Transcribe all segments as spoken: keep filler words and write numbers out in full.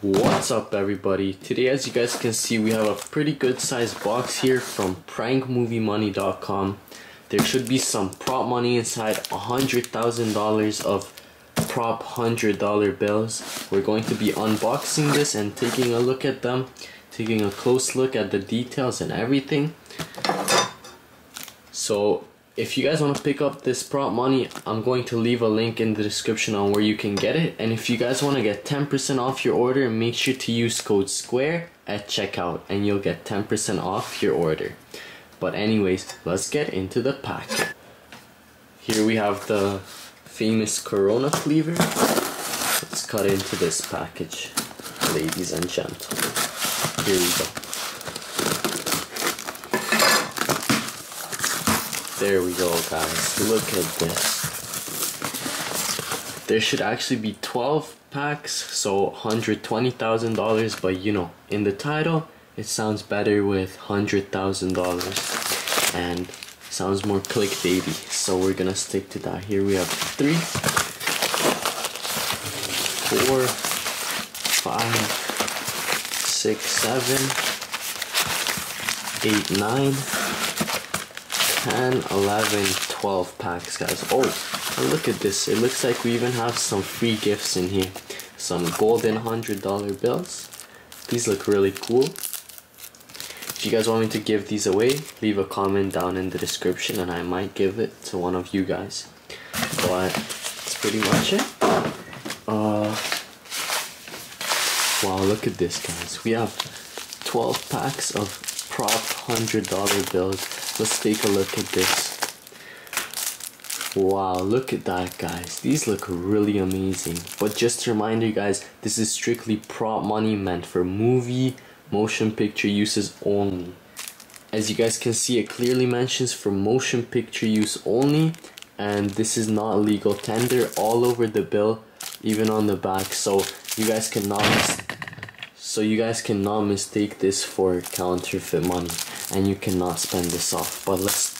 What's up, everybody? Today, as you guys can see, we have a pretty good sized box here from Prank Movie Money dot com. There should be some prop money inside, a hundred thousand dollars of prop hundred dollar bills. We're going to be unboxing this and taking a look at them, taking a close look at the details and everything. So if you guys want to pick up this prop money, I'm going to leave a link in the description on where you can get it. And if you guys want to get ten percent off your order, make sure to use code SQUARE at checkout and you'll get ten percent off your order. But anyways, let's get into the pack. Here we have the famous Corona cleaver. Let's cut into this package, ladies and gentlemen. Here we go. There we go, guys. Look at this. There should actually be twelve packs, so one hundred twenty thousand dollars, but you know, in the title, it sounds better with one hundred thousand dollars and sounds more clickbaity, so we're gonna stick to that. Here we have three, four, five, six, seven, eight, nine, ten, eleven, twelve packs, guys. Oh, and look at this. It looks like we even have some free gifts in here. Some golden one hundred dollar bills. These look really cool. If you guys want me to give these away, leave a comment down in the description and I might give it to one of you guys. But that's pretty much it. Uh, wow, look at this, guys. We have twelve packs of prop one hundred dollar bills. Let's take a look at this. Wow, look at that, guys. These look really amazing. But just to remind you guys, this is strictly prop money meant for movie, motion picture uses only. As you guys can see, it clearly mentions for motion picture use only, and this is not legal tender all over the bill, even on the back, so you guys cannot mis- so you guys cannot mistake this for counterfeit money. And you cannot spend this off. But let's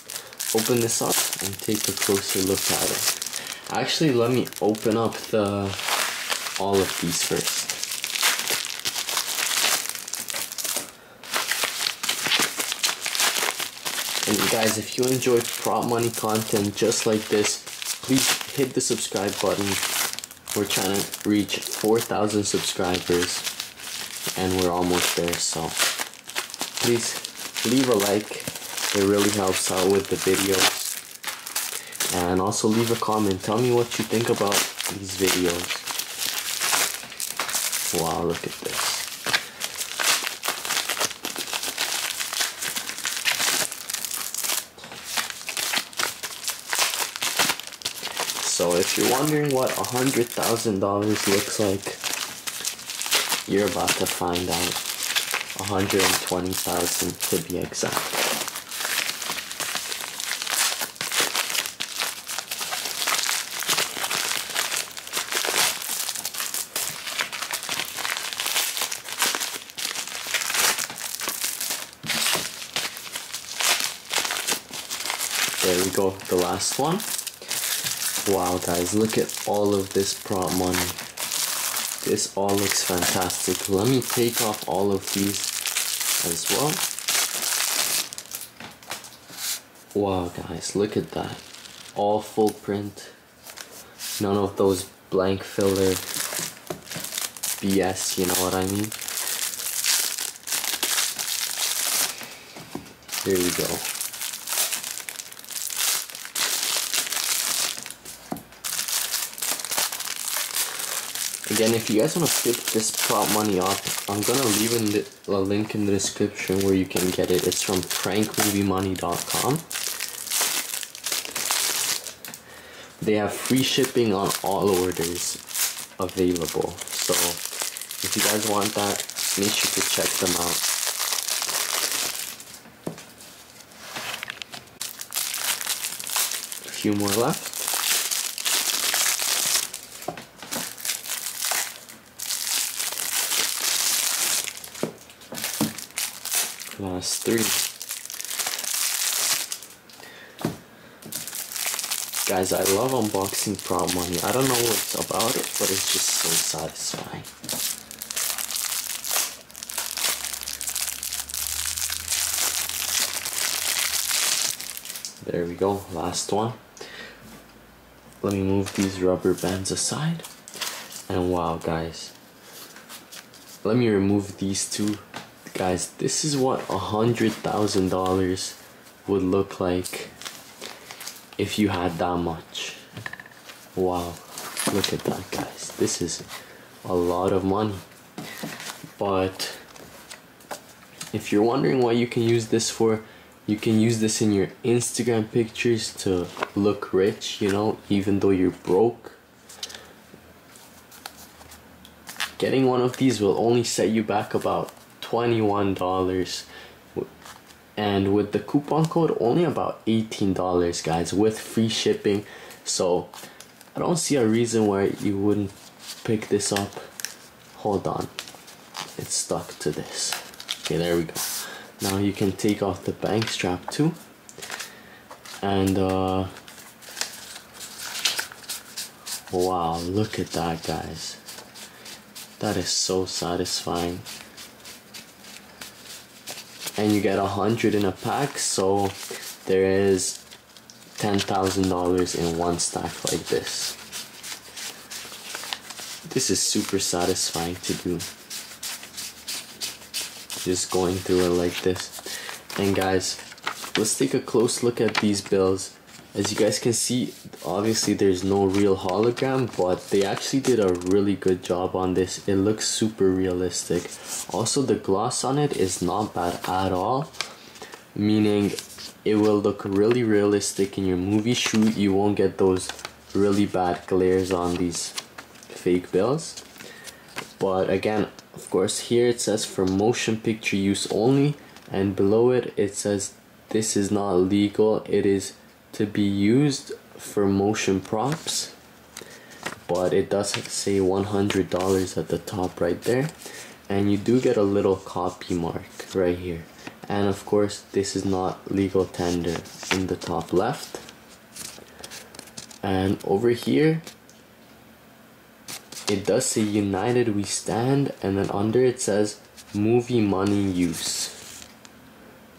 open this up and take a closer look at it. Actually, let me open up the all of these first. And guys, if you enjoyed prop money content just like this, please hit the subscribe button. We're trying to reach four thousand subscribers and we're almost there, so please leave a like, it really helps out with the videos. And also leave a comment, tell me what you think about these videos. Wow, look at this. So if you're wondering what one hundred thousand dollars looks like, you're about to find out. one hundred twenty thousand to be exact. There we go, the last one. Wow, guys, look at all of this prop money. This all looks fantastic. Let me take off all of these as well. Wow, guys, look at that. All full print. None of those blank filler B S, you know what I mean? Here we go. Again, if you guys want to pick this prop money up, I'm going to leave in the, a link in the description where you can get it. It's from Prank Movie Money dot com. They have free shipping on all orders available. So, if you guys want that, make sure to check them out. A few more left. Last three. Guys, I love unboxing prop money. I don't know what's about it, but it's just so satisfying. There we go, last one. Let me move these rubber bands aside. And wow, guys, let me remove these two. Guys, this is what a hundred thousand dollars would look like if you had that much. Wow, look at that, guys. This is a lot of money. But if you're wondering what you can use this for, you can use this in your Instagram pictures to look rich, you know, even though you're broke. Getting one of these will only set you back about twenty-one dollars, and with the coupon code only about eighteen dollars, guys, with free shipping. So I don't see a reason why you wouldn't pick this up. Hold on, it's stuck to this. Okay, there we go. Now you can take off the bank strap too, and uh, wow, look at that, guys. That is so satisfying. And you get a hundred in a pack, so there is ten thousand dollars in one stack like this. This is super satisfying to do. Just going through it like this. And guys, let's take a close look at these bills. As you guys can see, obviously there's no real hologram, but they actually did a really good job on this. It looks super realistic. Also, the gloss on it is not bad at all, meaning it will look really realistic in your movie shoot. You won't get those really bad glares on these fake bills. But again, of course, here it says for motion picture use only, and below it it says this is not legal, it is to be used for motion props, but it does say one hundred dollars at the top right there, and you do get a little copy mark right here, and of course this is not legal tender in the top left. And over here it does say United We Stand, and then under it says movie money use.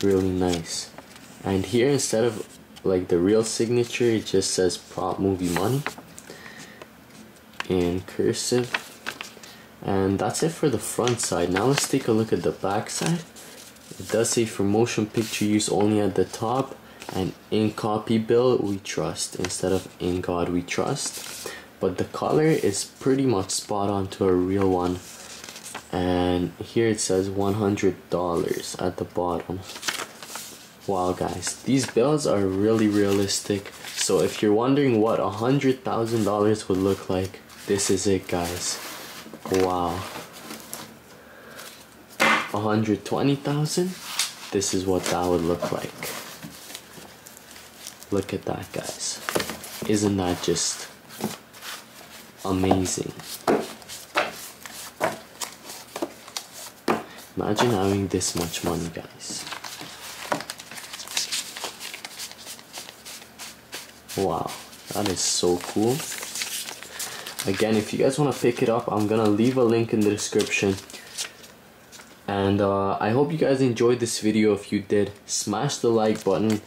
Really nice. And here, instead of like the real signature, it just says prop movie money in cursive. And that's it for the front side. Now let's take a look at the back side. It does say for motion picture use only at the top, and in copy bill we trust instead of in God we trust. But the color is pretty much spot on to a real one. And here it says one hundred dollars at the bottom. Wow, guys, these bills are really realistic. So if you're wondering what one hundred thousand dollars would look like, this is it, guys. Wow. one hundred twenty thousand dollars, this is what that would look like. Look at that, guys. Isn't that just amazing? Imagine having this much money, guys. Wow, that is so cool. Again, if you guys want to pick it up, I'm gonna leave a link in the description. And uh, I hope you guys enjoyed this video. If you did, smash the like button.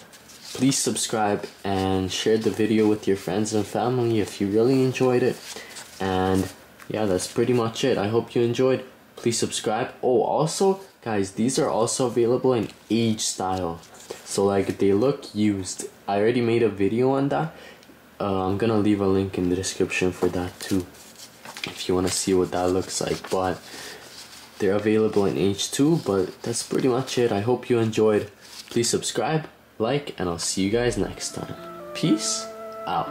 Please subscribe and share the video with your friends and family if you really enjoyed it. And yeah, that's pretty much it. I hope you enjoyed. Please subscribe. Oh, also, guys, these are also available in age style. So like, they look used. I already made a video on that. Uh, I'm gonna leave a link in the description for that too, if you wanna see what that looks like. But they're available in age too. But that's pretty much it. I hope you enjoyed. Please subscribe, like, and I'll see you guys next time. Peace out.